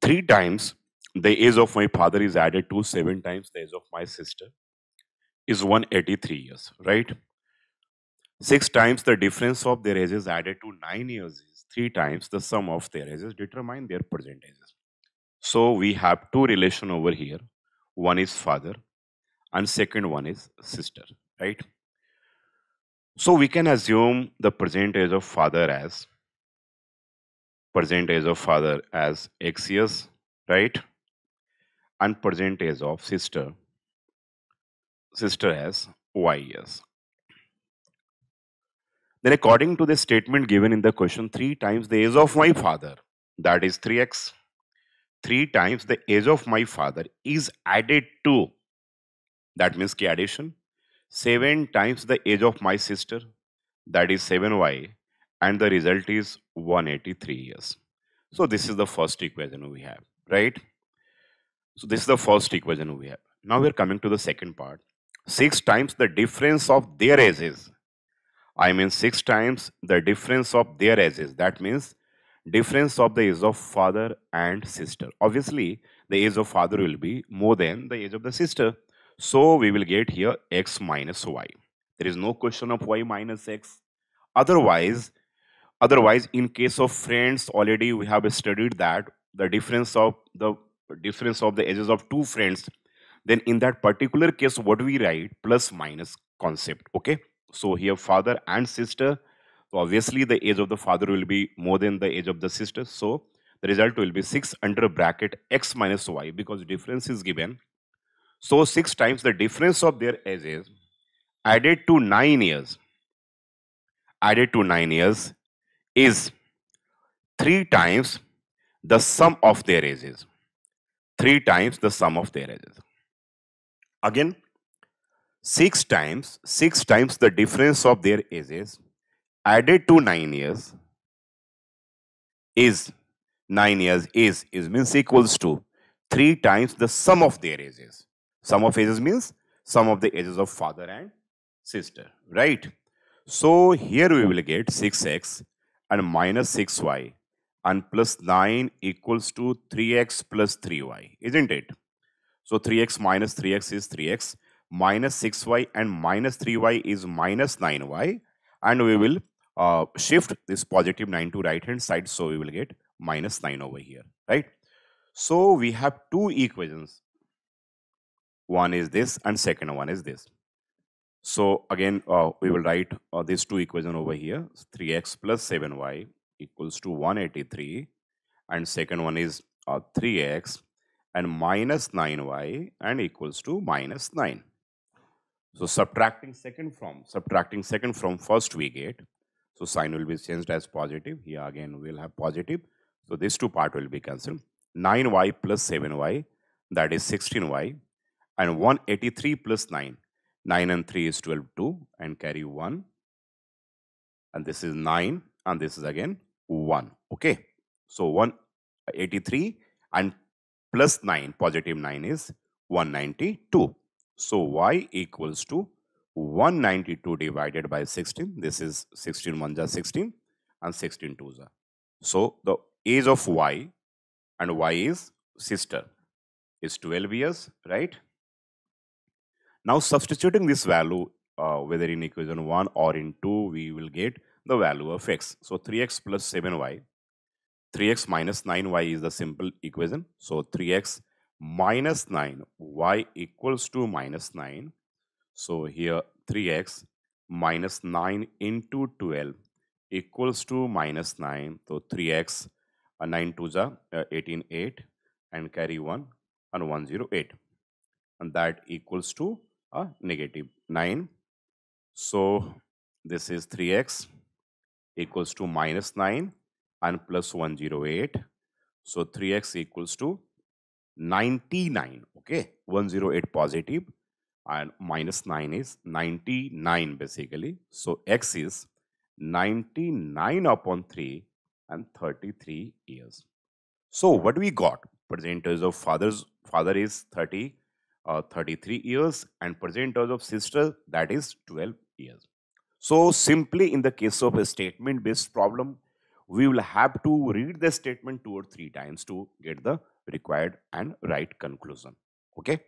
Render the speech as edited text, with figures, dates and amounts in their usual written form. Three times the age of my father is added to 7 times the age of my sister is 183 years, right? 6 times the difference of their ages added to 9 years is 3 times the sum of their ages determine their present ages. So we have two relations over here. One is father and second one is sister, right? So we can assume the present age of father as x years, right? And present age of sister as y years. Then according to the statement given in the question, 3 times the age of my father, that is 3x, 3 times the age of my father is added to, that means key addition, 7 times the age of my sister, that is 7y, and the result is 183 years. So this is the first equation we have, right? So this is the first equation we have. Now we are coming to the second part. 6 times the difference of their ages. I mean 6 times the difference of their ages. That means difference of the age of father and sister. Obviously, the age of father will be more than the age of the sister. So we will get here x minus y. There is no question of y minus x. Otherwise, in case of friends, already we have studied that the difference of the ages of two friends, then in that particular case, what we write? Plus minus concept, okay? So here father and sister, obviously the age of the father will be more than the age of the sister. So the result will be 6 under bracket x minus y, because difference is given. So 6 times the difference of their ages added to 9 years. Added to 9 years is 3 times the sum of their ages. 3 times the sum of their ages. Again, 6 times the difference of their ages added to 9 years is 9 years is means equals to 3 times the sum of their ages. Sum of ages means sum of the ages of father and sister, right? So here we will get 6x and minus 6y and plus 9 equals to 3x plus 3y, isn't it? So 3x minus 3x is 3x, minus 6y and minus 3y is minus 9y, and we will shift this positive 9 to right hand side, so we will get minus 9 over here, right? So we have two equations, one is this and second one is this. So again we will write these two equations over here, 3x plus 7y equals to 183, and second one is 3x and minus 9y and equals to minus 9. So subtracting second from first we get, so sign will be changed as positive, here again we will have positive, so these two part will be cancelled. 9y plus 7y, that is 16y, and 183 plus 9, 9 and 3 is 12, 2 and carry 1, and this is 9 and this is again 1, okay. So 183 and plus 9, positive 9 is 192. So y equals to 192 divided by 16. This is 16 1s are 16 and 16 2s are. So the age of y, and y is sister, is 12 years, right? Now substituting this value whether in equation 1 or in 2, we will get the value of x. So 3x plus 7y. 3x minus 9y is the simple equation. So 3x minus 9y equals to minus 9. So here 3x minus 9 into 12 equals to minus 9. So 3x 9 2s are 18 8 and carry 1 and 108. And that equals to negative 9. So this is 3x equals to minus 9. And plus 108. So 3x equals to 99. Okay. 108 positive and minus 9 is 99 basically. So x is 99 upon 3 and 33 years. So what we got? Present age of father is 30. 33 years and present age of sister, that is 12 years. So simply in the case of a statement based problem, we will have to read the statement 2 or 3 times to get the required and right conclusion. Okay.